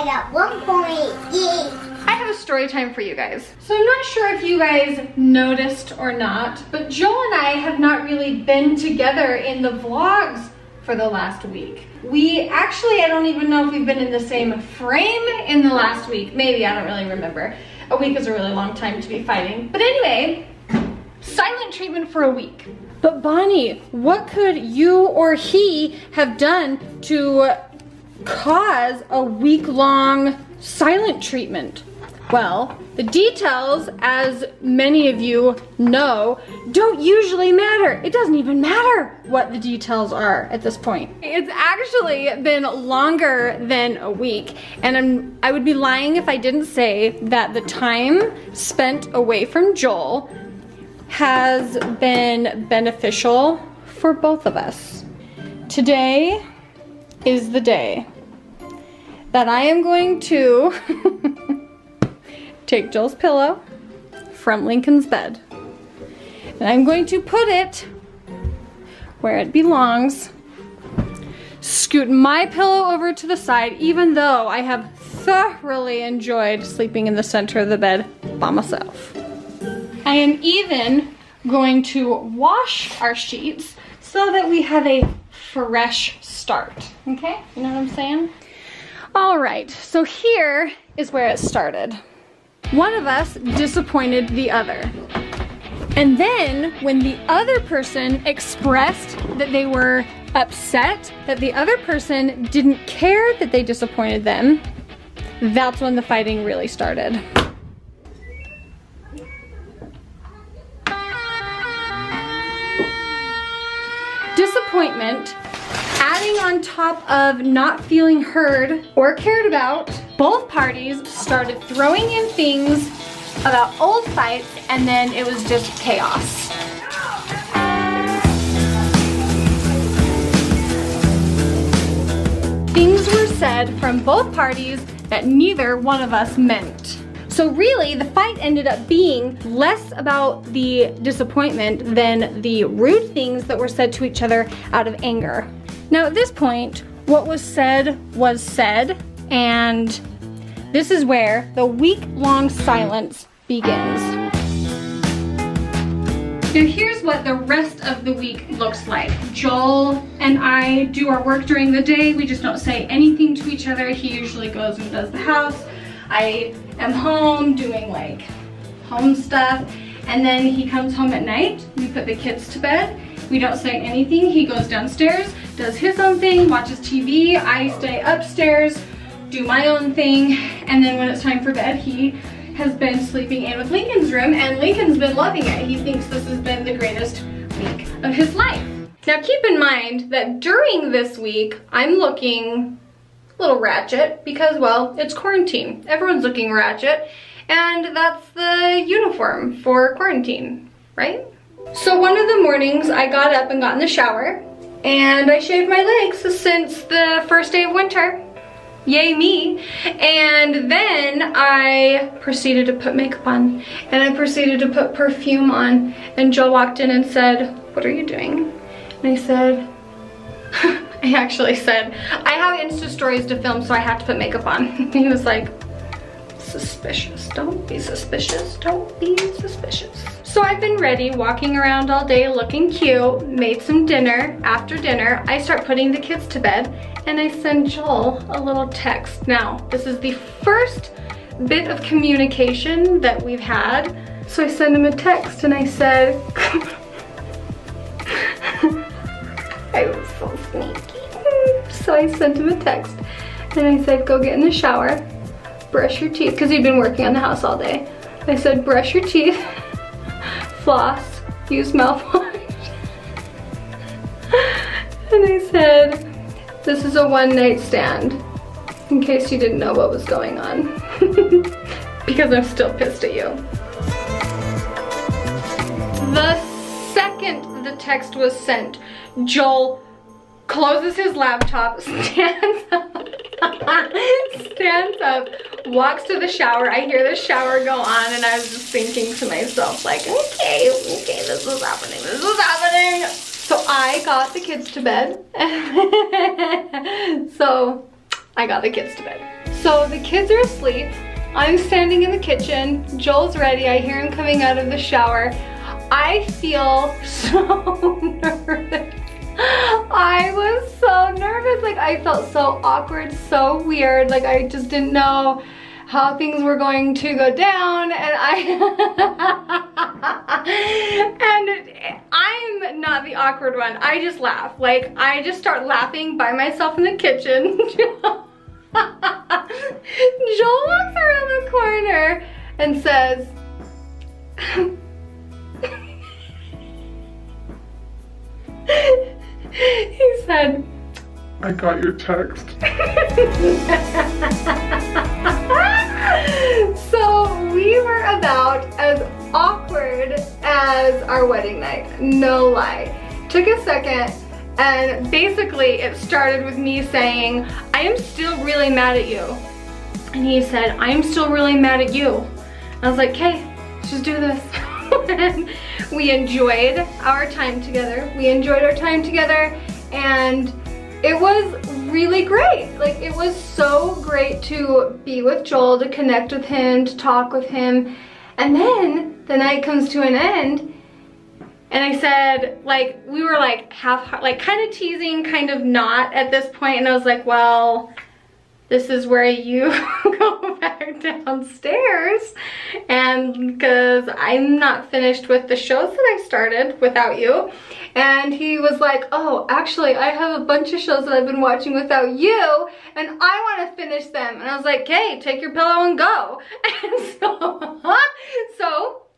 I got 1 point. Yay! I have a story time for you guys. So I'm not sure if you guys noticed or not, but Joel and I have not really been together in the vlogs for the last week. We actually, I don't even know if we've been in the same frame in the last week. Maybe, I don't really remember. A week is a really long time to be fighting. But anyway, silent treatment for a week. But Bonnie, what could you or he have done to cause a week-long silent treatment? Well, the details, as many of you know, don't usually matter. It doesn't even matter what the details are at this point. It's actually been longer than a week, and I would be lying if I didn't say that the time spent away from Joel has been beneficial for both of us. Today is the day that I am going to take Joel's pillow from Lincoln's bed, and I'm going to put it where it belongs, scoot my pillow over to the side, even though I have thoroughly enjoyed sleeping in the center of the bed by myself. I am even going to wash our sheets so that we have a fresh start, okay? You know what I'm saying? All right, so here is where it started. One of us disappointed the other. And then when the other person expressed that they were upset, that the other person didn't care that they disappointed them, that's when the fighting really started. Disappointment, adding on top of not feeling heard or cared about, both parties started throwing in things about old fights, and then it was just chaos. Things were said from both parties that neither one of us meant. So really, the fight ended up being less about the disappointment than the rude things that were said to each other out of anger. Now at this point, what was said, and this is where the week-long silence begins. So here's what the rest of the week looks like. Joel and I do our work during the day. We just don't say anything to each other. He usually goes and does the house. I am home doing like home stuff, and then he comes home at night. We put the kids to bed. We don't say anything. He goes downstairs, does his own thing, watches TV. I stay upstairs, do my own thing, and then when it's time for bed, he has been sleeping in with Lincoln's room, and Lincoln's been loving it. He thinks this has been the greatest week of his life. Now keep in mind that during this week, I'm looking little ratchet because, well, it's quarantine. Everyone's looking ratchet, and that's the uniform for quarantine, right? So one of the mornings I got up and got in the shower, and I shaved my legs since the first day of winter. Yay me. And then I proceeded to put makeup on, and I proceeded to put perfume on, and Joel walked in and said, "What are you doing?" And I said, I actually said, "I have Insta stories to film, so I have to put makeup on." He was like, "Suspicious, don't be suspicious, don't be suspicious." So I've been ready, walking around all day looking cute, made some dinner. After dinner, I start putting the kids to bed, and I send Joel a little text. Now, this is the first bit of communication that we've had. So I send him a text, and I said, I was so sneaky. So I sent him a text, and I said, "Go get in the shower, brush your teeth," because he'd been working on the house all day. I said, "Brush your teeth, floss, use mouthwash." And I said, "This is a one-night stand, in case you didn't know what was going on," because I'm still pissed at you. The second the text was sent, Joel closes his laptop, stands up, walks to the shower. I hear the shower go on, and I was just thinking to myself, like, okay, this is happening. So I got the kids to bed. So I got the kids to bed. So So the kids are asleep. I'm standing in the kitchen. Joel's ready. I hear him coming out of the shower. I feel so nervous. I was so nervous. Like, I felt so awkward, so weird. Like, I just didn't know how things were going to go down, and I'm not the awkward one. I just laugh. Like, I just start laughing by myself in the kitchen. Joel walks around the corner and says, he said, "I got your text." So we were about as awkward as our wedding night, no lie. Took a second, and basically it started with me saying, "I am still really mad at you." And he said, "I'm still really mad at you." And I was like, "Okay, let's just do this." And we enjoyed our time together. And it was really great. Like, it was so great to be with Joel, to connect with him, to talk with him. And then the night comes to an end, and I said, like, we were like half, like, kind of teasing, kind of not at this point. And I was like, well, this is where you go back downstairs, and because I'm not finished with the shows that I started without you. And he was like, "Oh, actually, I have a bunch of shows that I've been watching without you, and I want to finish them." And I was like, "Okay, take your pillow and go." And so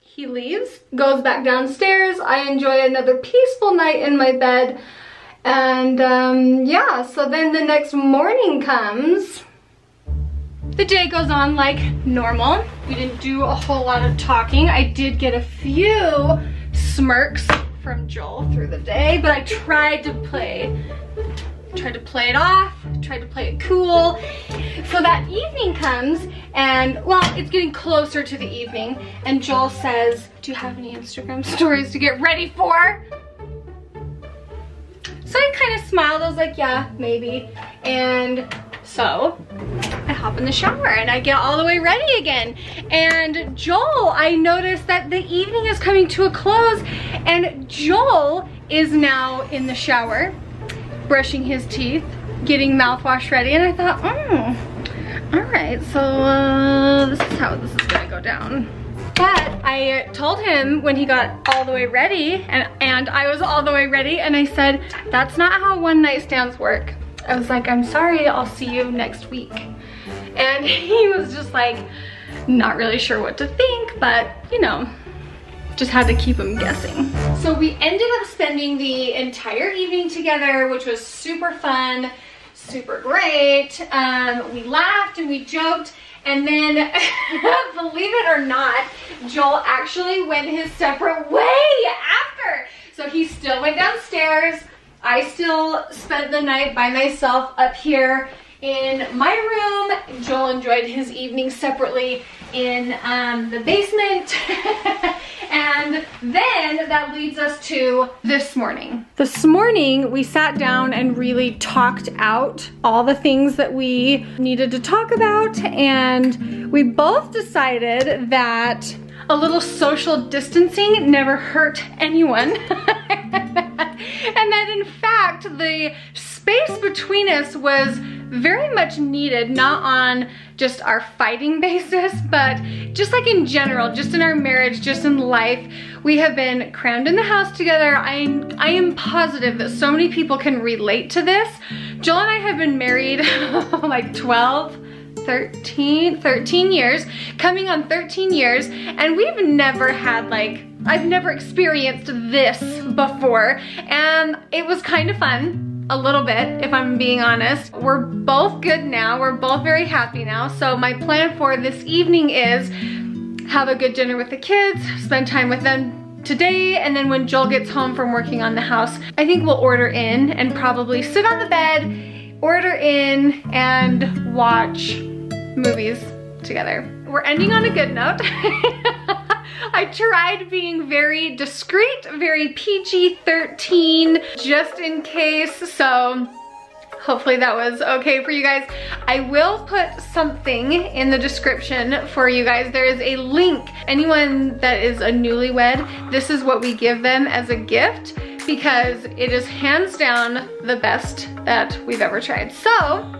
he leaves, goes back downstairs. I enjoy another peaceful night in my bed. And yeah, so then the next morning comes. The day goes on like normal. We didn't do a whole lot of talking. I did get a few smirks from Joel through the day, but I tried to play it off, tried to play it cool. So that evening comes, and well, it's getting closer to the evening, and Joel says, "Do you have any Instagram stories to get ready for?" So I kind of smiled. I was like, "Yeah, maybe." And so I hop in the shower and I get all the way ready again. And Joel, I noticed that the evening is coming to a close, and Joel is now in the shower, brushing his teeth, getting mouthwash ready. And I thought, all right, so this is how this is gonna go down. But I told him when he got all the way ready, and I was all the way ready, and I said, "That's not how one night stands work." I was like, "I'm sorry, I'll see you next week." And he was just like, not really sure what to think, but you know, just had to keep him guessing. So we ended up spending the entire evening together, which was super fun, super great. We laughed and we joked. And then, believe it or not, Joel actually went his separate way after. So he still went downstairs. I still spent the night by myself up here in my room. Joel enjoyed his evening separately in the basement. And then that leads us to this morning. This morning, we sat down and really talked out all the things that we needed to talk about, and we both decided that a little social distancing never hurt anyone. And that in fact, the space between us was very much needed, not on just our fighting basis, but just like in general, just in our marriage, just in life. We have been crammed in the house together. I am positive that so many people can relate to this. Joel and I have been married like 13 years, coming on 13 years, and we've never had like, I've never experienced this before, and it was kind of fun. A little bit, if I'm being honest. We're both good now. We're both very happy now. So my plan for this evening is have a good dinner with the kids, spend time with them today, and then when Joel gets home from working on the house, I think we'll order in and probably sit on the bed, order in, and watch movies together. We're ending on a good note. I tried being very discreet, very PG-13, just in case, so Hopefully that was okay for you guys. I will put something in the description for you guys. There is a link. Anyone that is a newlywed, this is what we give them as a gift, because it is hands down the best that we've ever tried. So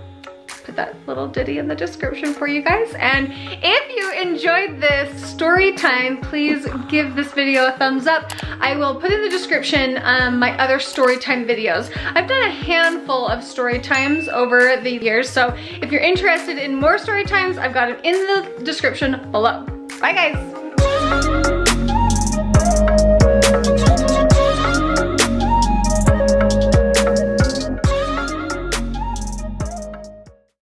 put that little ditty in the description for you guys. And if you enjoyed this story time, please give this video a thumbs up. I will put in the description my other story time videos. I've done a handful of story times over the years, so if you're interested in more story times, I've got them in the description below. Bye guys.